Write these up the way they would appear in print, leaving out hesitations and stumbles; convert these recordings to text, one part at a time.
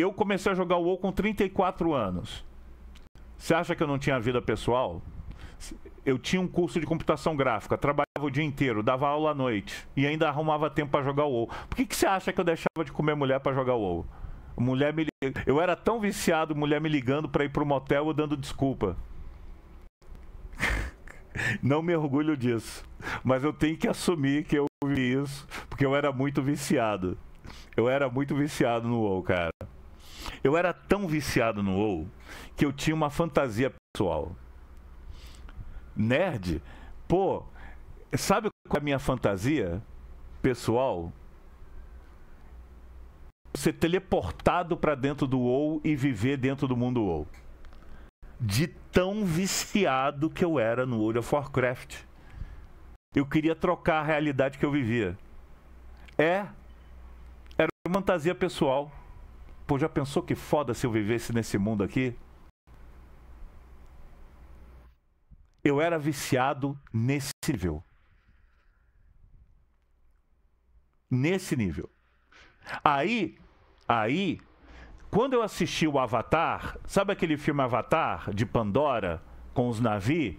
Eu comecei a jogar o WoW com 34 anos. Você acha que eu não tinha vida pessoal? Eu tinha um curso de computação gráfica, trabalhava o dia inteiro, dava aula à noite e ainda arrumava tempo para jogar o WoW. Por que você acha que eu deixava de comer mulher para jogar o WoW? Mulher me... Eu era tão viciado, mulher me ligando para ir para o motel ou dando desculpa. Não me orgulho disso, mas eu tenho que assumir que eu vi isso, porque eu era muito viciado. Eu era muito viciado no WoW, cara. Eu era tão viciado no WoW que eu tinha uma fantasia pessoal. Nerd? Pô, sabe qual é a minha fantasia pessoal? Ser teleportado pra dentro do WoW e viver dentro do mundo WoW. De tão viciado que eu era no World of Warcraft. Eu queria trocar a realidade que eu vivia. Era uma fantasia pessoal. Pô, já pensou que foda se eu vivesse nesse mundo aqui? Eu era viciado nesse nível. Nesse nível. Aí, quando eu assisti o Avatar, sabe aquele filme Avatar de Pandora com os Navi?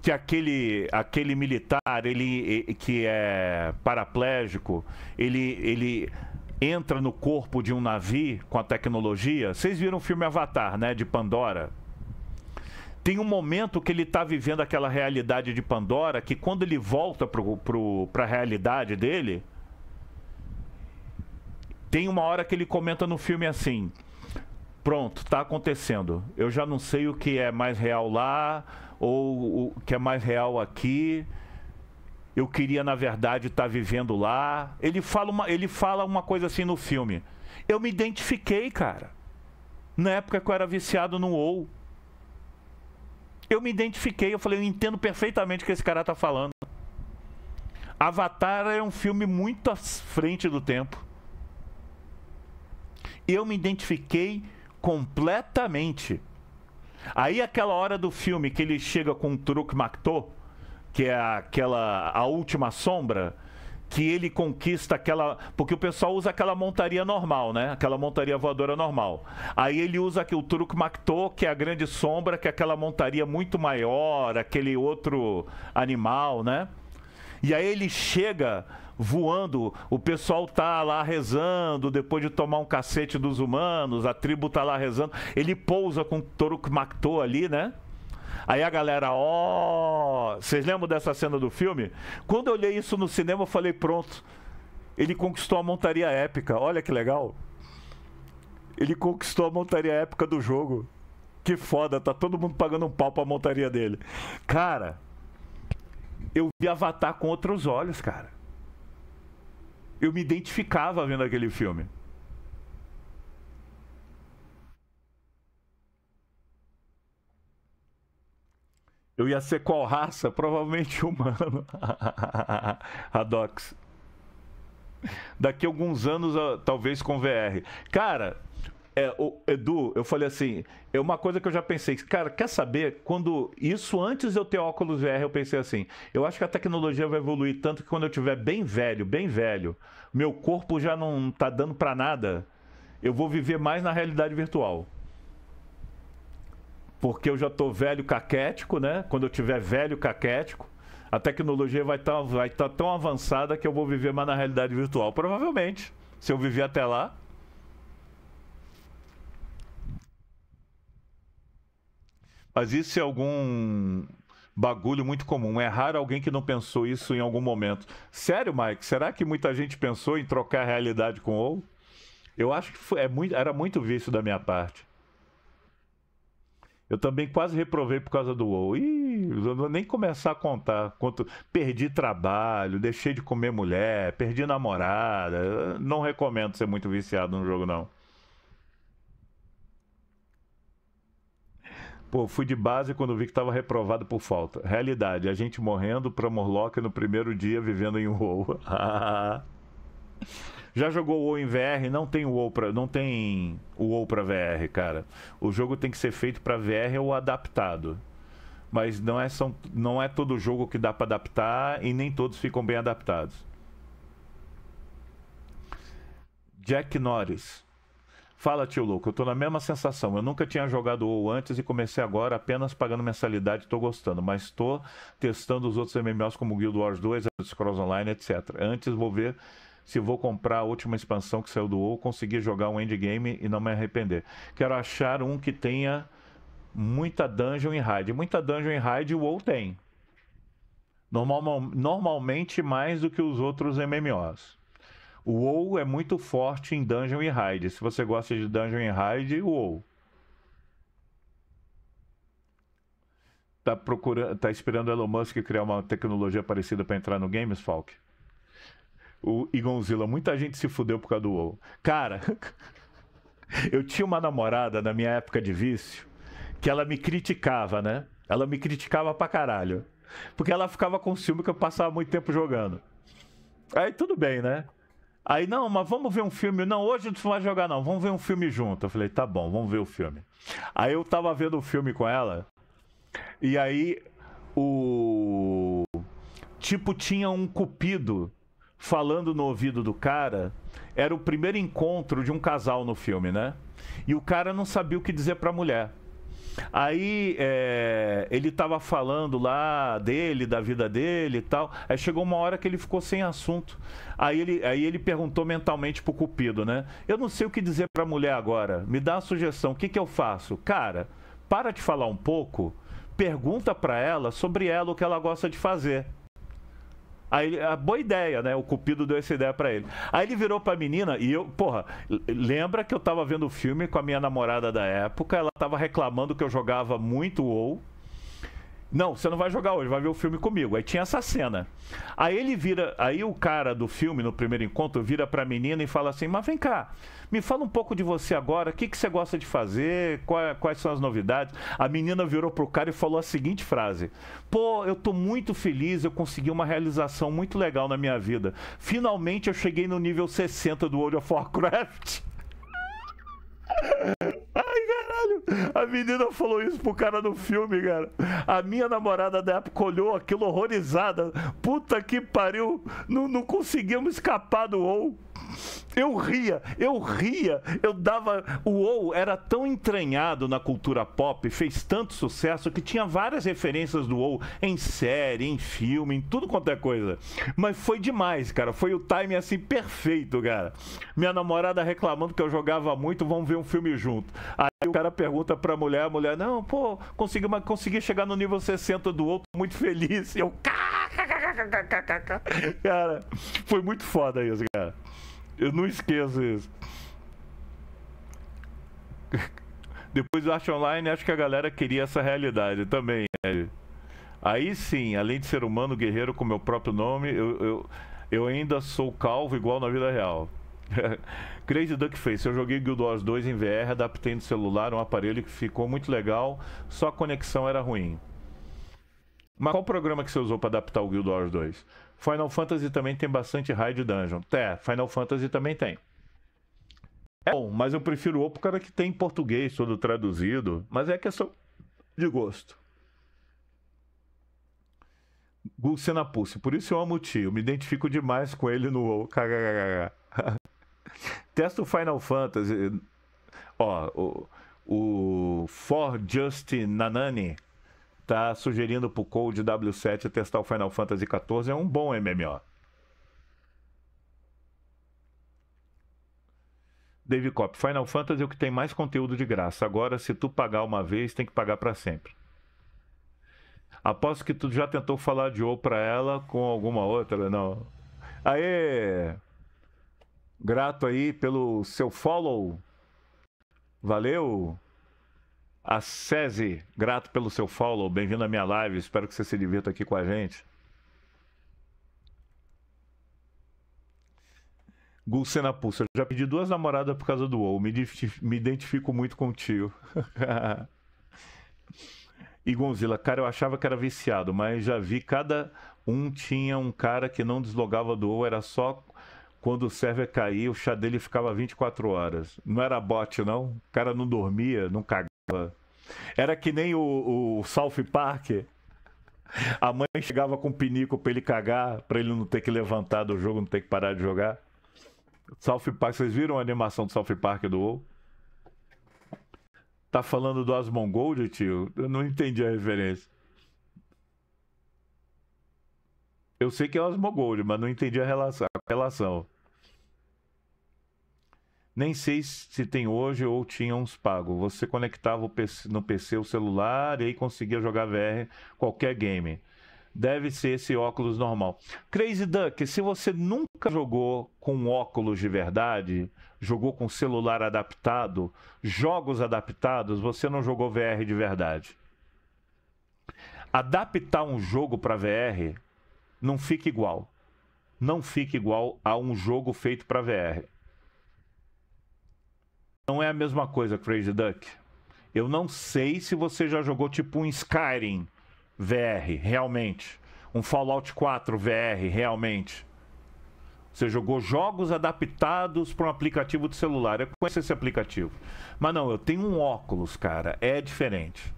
Que aquele militar, ele que é paraplégico, ele entra no corpo de um Navi com a tecnologia. Vocês viram o filme Avatar, né, de Pandora? Tem um momento que ele está vivendo aquela realidade de Pandora, que quando ele volta para a realidade dele, tem uma hora que ele comenta no filme assim: pronto, está acontecendo, eu já não sei o que é mais real lá ou o que é mais real aqui, eu queria na verdade estar vivendo lá. Ele fala uma coisa assim no filme. Eu me identifiquei, cara, na época que eu era viciado no WoW. Eu me identifiquei, eu falei, eu entendo perfeitamente o que esse cara tá falando. Avatar é um filme muito à frente do tempo. Eu me identifiquei completamente. Aí aquela hora do filme que ele chega com o Toruk Makto, que é a última sombra, que ele conquista aquela... Porque o pessoal usa aquela montaria normal, né? Aquela montaria voadora normal. Aí ele usa aqui o Toruk Makto, que é a grande sombra, que é aquela montaria muito maior, aquele outro animal, né? E aí ele chega voando, o pessoal tá lá rezando, depois de tomar um cacete dos humanos, a tribo tá lá rezando. Ele pousa com o Toruk Makto ali, né? Aí a galera, ó... Vocês lembram dessa cena do filme? Quando eu olhei isso no cinema, eu falei, pronto. Ele conquistou a montaria épica. Olha que legal. Ele conquistou a montaria épica do jogo. Que foda, tá todo mundo pagando um pau pra montaria dele. Cara, eu vi Avatar com outros olhos, cara. Eu me identificava vendo aquele filme. Eu ia ser qual raça? Provavelmente humano. Radox. Daqui a alguns anos, talvez com VR. Cara, Edu, eu falei assim, é uma coisa que eu já pensei. Cara, quer saber? Quando isso, antes de eu ter óculos VR, eu pensei assim, eu acho que a tecnologia vai evoluir tanto que quando eu estiver bem velho, meu corpo já não tá dando pra nada, eu vou viver mais na realidade virtual. Porque eu já tô velho caquético, né? Quando eu tiver velho caquético, a tecnologia vai tá tão avançada que eu vou viver mais na realidade virtual. Provavelmente, se eu viver até lá. Mas isso é algum bagulho muito comum. É raro alguém que não pensou isso em algum momento. Sério, Mike? Será que muita gente pensou em trocar a realidade com o WoW? Eu acho que era muito vício da minha parte. Eu também quase reprovei por causa do WoW. Ih, eu não nem começar a contar quanto perdi trabalho, deixei de comer mulher, perdi namorada. Eu não recomendo ser muito viciado no jogo, não. Pô, fui de base quando vi que tava reprovado por falta. Realidade, a gente morrendo pra Murloc no primeiro dia vivendo em WoW. Já jogou o WoW em VR? Não tem o WoW pra VR, cara. O jogo tem que ser feito pra VR ou adaptado. Mas não é todo jogo que dá pra adaptar e nem todos ficam bem adaptados. Jack Norris. Fala, tio louco, eu tô na mesma sensação. Eu nunca tinha jogado WoW antes e comecei agora apenas pagando mensalidade, tô gostando, mas tô testando os outros MMOs como Guild Wars 2, X-Cross Online, etc. Antes vou ver se vou comprar a última expansão que saiu do WoW, conseguir jogar um endgame e não me arrepender. Quero achar um que tenha muita dungeon e raid. Muita dungeon e raid o WoW tem. Normalmente mais do que os outros MMOs. O WoW é muito forte em Dungeon e Raid. Se você gosta de Dungeon e Raid, WoW. Tá esperando o Elon Musk criar uma tecnologia parecida para entrar no Games, Falk? E Gonzila, muita gente se fudeu por causa do WoW. Cara, eu tinha uma namorada na minha época de vício que ela me criticava, né? Ela me criticava pra caralho. Porque ela ficava com ciúme que eu passava muito tempo jogando. Aí tudo bem, né? Aí, não, mas vamos ver um filme. Não, hoje não vai jogar não, vamos ver um filme junto. Eu falei, tá bom, vamos ver o filme. Aí eu tava vendo o filme com ela. E aí o... tipo, tinha um cupido falando no ouvido do cara. Era o primeiro encontro de um casal no filme, né? E o cara não sabia o que dizer pra mulher. Aí ele tava falando lá dele, da vida dele e tal. Aí chegou uma hora que ele ficou sem assunto. Aí ele perguntou mentalmente pro cupido, né? Eu não sei o que dizer pra mulher agora. Me dá uma sugestão, o que que eu faço? Cara, para de falar um pouco. Pergunta pra ela sobre ela, o que ela gosta de fazer. Aí, a boa ideia, né? O cupido deu essa ideia pra ele. Aí ele virou pra menina e eu, porra, lembra que eu tava vendo o filme com a minha namorada da época, ela tava reclamando que eu jogava muito WoW. Não, você não vai jogar hoje, vai ver o filme comigo. Aí tinha essa cena. Aí ele vira, aí o cara do filme, no primeiro encontro, vira pra menina e fala assim, mas vem cá, me fala um pouco de você agora, o que que você gosta de fazer, quais são as novidades. A menina virou pro cara e falou a seguinte frase, pô, eu tô muito feliz, eu consegui uma realização muito legal na minha vida. Finalmente eu cheguei no nível 60 do World of Warcraft. A menina falou isso pro cara no filme, cara. A minha namorada da época olhou aquilo horrorizada. Puta que pariu, não conseguimos escapar do WoW. Eu ria, eu dava... O WoW era tão entranhado na cultura pop, fez tanto sucesso que tinha várias referências do WoW em série, em filme, em tudo quanto é coisa. Mas foi demais, cara, foi o timing assim perfeito, cara. Minha namorada reclamando que eu jogava muito, vamos ver um filme junto. Aí o cara pergunta pra mulher, a mulher, não, pô, consegui chegar no nível 60 do WoW, tô muito feliz. E eu... Cara, foi muito foda isso, cara. Eu não esqueço isso. Depois do Art Online, acho que a galera queria essa realidade também. Né? Aí sim, além de ser humano, guerreiro com meu próprio nome, eu ainda sou calvo igual na vida real. Crazy Duckface, eu joguei Guild Wars 2 em VR, adaptei no celular, um aparelho que ficou muito legal, só a conexão era ruim. Mas qual programa que você usou para adaptar o Guild Wars 2? Final Fantasy também tem bastante raid dungeon. É, Final Fantasy também tem. É bom, mas eu prefiro o cara que tem em português, todo traduzido. Mas é questão de gosto. Gulcina Pucci, por isso eu amo o tio. Me identifico demais com ele no WoW. Testa o Final Fantasy. Ó, o For Just Nanani... tá sugerindo pro Code W7 testar o Final Fantasy XIV, é um bom MMO. Dave Cop, Final Fantasy é o que tem mais conteúdo de graça. Agora, se tu pagar uma vez, tem que pagar pra sempre. Aposto que tu já tentou falar de ou pra ela com alguma outra, não? Aê! Grato aí pelo seu follow. Valeu! A Cese, grato pelo seu follow, bem-vindo à minha live, espero que você se divirta aqui com a gente. Gulcena Pulsa, já pedi duas namoradas por causa do WoW, me identifico muito com o tio. E Gonzila, cara, eu achava que era viciado, mas já vi, cada um tinha um cara que não deslogava do WoW, era só... Quando o server caía, o chá dele ficava 24 horas. Não era bot, não. O cara não dormia, não cagava. Era que nem o South Park. A mãe chegava com um pinico pra ele cagar, pra ele não ter que levantar do jogo, não ter que parar de jogar. South Park, vocês viram a animação do South Park do WoW? Tá falando do Asmongold, tio? Eu não entendi a referência. Eu sei que é o Asmongold, mas não entendi a relação. Nem sei se tem hoje ou tinha uns pagos. Você conectava o PC, no PC o celular e aí conseguia jogar VR qualquer game. Deve ser esse óculos normal. Crazy Duck, se você nunca jogou com óculos de verdade, jogou com celular adaptado, jogos adaptados, você não jogou VR de verdade. Adaptar um jogo para VR não fica igual. Não fica igual a um jogo feito para VR. Não é a mesma coisa, Crazy Duck. Eu não sei se você já jogou tipo um Skyrim VR, realmente. Um Fallout 4 VR, realmente. Você jogou jogos adaptados para um aplicativo de celular. Eu conheço esse aplicativo. Mas não, eu tenho um óculos, cara. É diferente.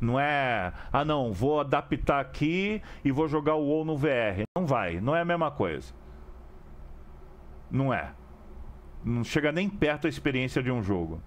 Não é... Ah, não, vou adaptar aqui e vou jogar o WoW no VR. Não vai. Não é a mesma coisa. Não é. Não chega nem perto a experiência de um jogo.